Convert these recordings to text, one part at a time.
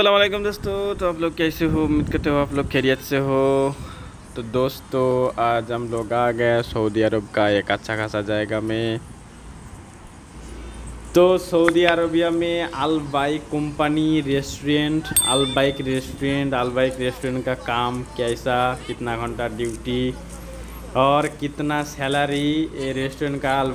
अस्सलाम वालेकुम दोस्तों, तो आप लोग कैसे हो? उम्मीद करते हो आप लोग खैरियत से हो। तो दोस्तों आज हम लोग आ गए सऊदी अरब का एक अच्छा खासा जायगा में। तो सऊदी अरबिया में Al Baik company restaurant, Al Baik restaurant का काम कैसा, कितना घंटा ड्यूटी और कितना सैलरी, ये रेस्टोरेंट का अल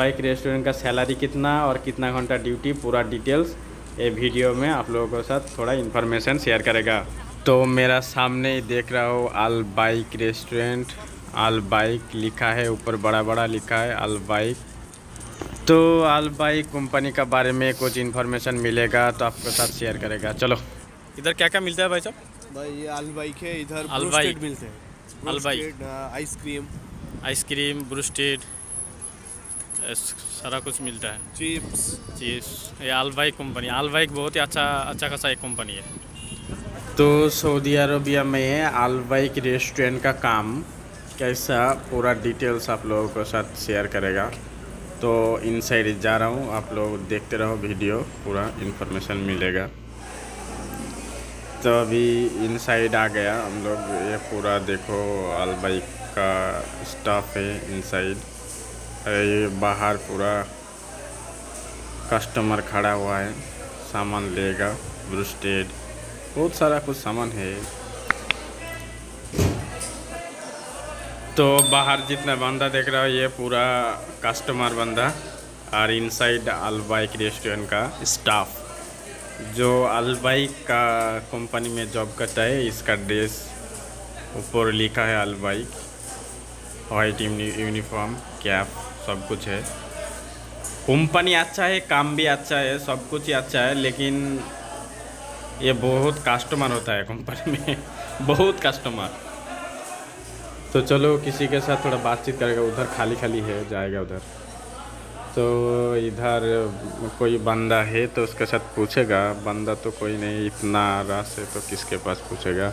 बाइक रेस्टोरेंट का सैलरी कितना और कितना घंटा ड्यूटी, पूरा डिटेल्स ये वीडियो में आप लोगों के साथ थोड़ा इन्फॉर्मेशन शेयर करेगा। तो मेरा सामने ही देख रहा हो Al Baik restaurant, Al Baik लिखा है ऊपर, बड़ा बड़ा लिखा है अल बाइक। तो अल बाइक कंपनी का बारे में कुछ इन्फॉर्मेशन मिलेगा तो आपके साथ शेयर करेगा। चलो इधर क्या क्या मिलता है भाई साहब? भाई ये अल बाइक है, इधर ब्रूस्टेड मिलते हैं, अल बाइक आइसक्रीम ब्रूस्टेड सारा कुछ मिलता है, चिप्स। ये Al Baik company, Al Baik बहुत ही अच्छा खासा एक कंपनी है। तो सऊदी अरबिया में अल बाइक रेस्टोरेंट का काम कैसा, पूरा डिटेल्स आप लोगों के साथ शेयर करेगा। तो इनसाइड जा रहा हूँ, आप लोग देखते रहो वीडियो, पूरा इन्फॉर्मेशन मिलेगा। तो अभी इनसाइड आ गया हम लोग, ये पूरा देखो अल बाइक का स्टाफ है इनसाइड, ये बाहर पूरा कस्टमर खड़ा हुआ है, सामान लेगा, ब्रूस्टेड बहुत सारा कुछ सामान है। तो बाहर जितना बंदा देख रहा हो ये पूरा कस्टमर बंदा, और इनसाइड अल बाइक रेस्टोरेंट का स्टाफ जो अल बाइक का कंपनी में जॉब करता है, इसका ड्रेस ऊपर लिखा है Al Baik, white uniform, cap, सब कुछ है। कंपनी अच्छा है, काम भी अच्छा है, सब कुछ ही अच्छा है, लेकिन ये बहुत कस्टमर होता है कंपनी में, बहुत कस्टमर। तो चलो किसी के साथ थोड़ा बातचीत करेगा, उधर खाली खाली है, जाएगा उधर। तो इधर कोई बंदा है तो उसके साथ पूछेगा, बंदा तो कोई नहीं, इतना रश है तो किसके पास पूछेगा।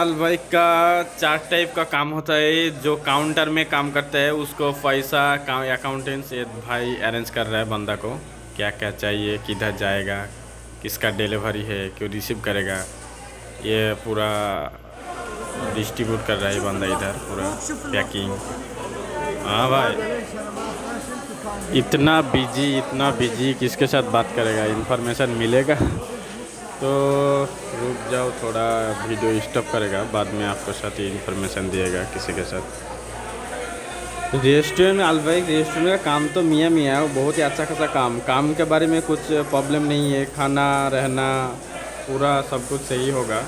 अल बाइक का चार टाइप का काम होता है, जो काउंटर में काम करता है उसको पैसा अकाउंटेंट्स ये भाई अरेंज कर रहा है बंदा को, क्या क्या चाहिए, किधर जाएगा, किसका डिलीवरी है, क्यों रिसीव करेगा, ये पूरा डिस्ट्रीब्यूट कर रहा है बंदा इधर, पूरा पैकिंग। हाँ भाई इतना बिजी किसके साथ बात करेगा, इन्फॉर्मेशन मिलेगा। तो रुक जाओ थोड़ा, वीडियो स्टॉप करेगा, बाद में आपको साथ ही इन्फॉर्मेशन दिएगा किसी के साथ। रेस्टोरेंट अल बाइक रेस्टोरेंट का काम तो मियाँ बहुत ही अच्छा खासा काम के बारे में कुछ प्रॉब्लम नहीं है, खाना रहना पूरा सब कुछ सही होगा।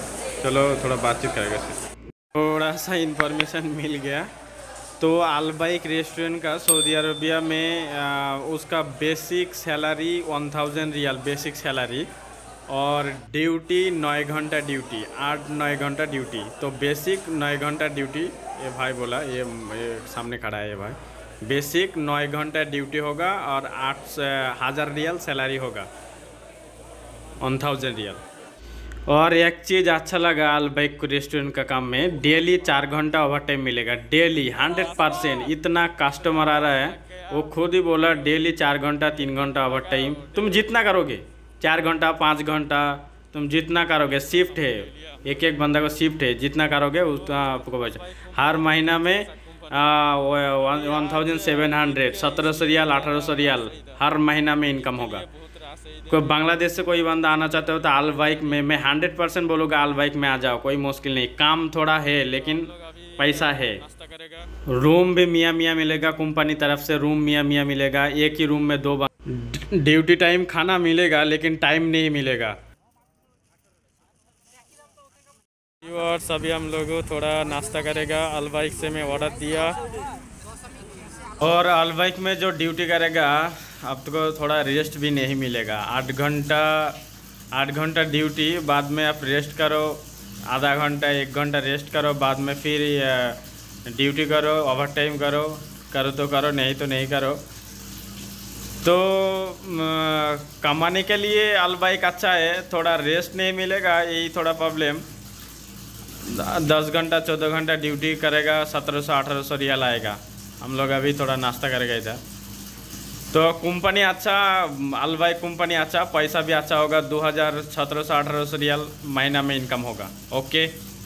चलो थोड़ा बातचीत करेगा, थोड़ा सा इन्फॉर्मेशन मिल गया। तो अल बाइक रेस्टोरेंट का सऊदी अरबिया में उसका basic salary 1000 riyal basic salary, और ड्यूटी 9 घंटा ड्यूटी, 8-9 घंटा ड्यूटी। तो बेसिक 9 घंटा ड्यूटी ये भाई बोला, ये सामने खड़ा है ये भाई, बेसिक 9 घंटा ड्यूटी होगा और 8,000 रियाल सैलरी होगा, 1000 रियाल। और एक चीज़ अच्छा लगा अल बाइक रेस्टोरेंट का काम में, डेली 4 घंटा ओवर टाइम मिलेगा, डेली 100%। इतना कस्टमर आ रहा है, वो खुद ही बोला डेली 4 घंटा 3 घंटा ओवर टाइम, तुम जितना करोगे 4 घंटा 5 घंटा तुम जितना करोगे, शिफ्ट है, एक बंदा को शिफ्ट है, जितना करोगे उतना आपको पैसा। हर महीना में 1700 1700 रियाल 1800 रियाल हर महीना में इनकम होगा। कोई बांग्लादेश से कोई बंदा आना चाहते हो तो अल बाइक में मैं 100% बोलूँगा अल बाइक में आ जाओ, कोई मुश्किल नहीं। काम थोड़ा है लेकिन पैसा है। रूम भी मियाँ मिलेगा, कंपनी तरफ से रूम मियाँ मिलेगा, एक ही रूम में 2 बार ड्यूटी टाइम खाना मिलेगा लेकिन टाइम नहीं मिलेगा। और सभी हम लोगों थोड़ा नाश्ता करेगा, अल बाइक से मैं ऑर्डर दिया। और अल बाइक में जो ड्यूटी करेगा आपको थोड़ा रेस्ट भी नहीं मिलेगा, 8 घंटा ड्यूटी, बाद में आप रेस्ट करो आधा घंटा 1 घंटा रेस्ट करो, बाद में फिर ड्यूटी करो, ओवर टाइम करो तो करो, नहीं तो नहीं करो। तो कमाने के लिए अल बाइक अच्छा है, थोड़ा रेस्ट नहीं मिलेगा, यही थोड़ा प्रॉब्लम। 10 घंटा 14 घंटा ड्यूटी करेगा, 1700 1800 रियाल आएगा। हम लोग अभी थोड़ा नाश्ता करेगा इधर। तो कंपनी अच्छा, अल बाइक कंपनी अच्छा, पैसा भी अच्छा होगा। 2017 से 1800 रियाल महीना में इनकम होगा। ओके।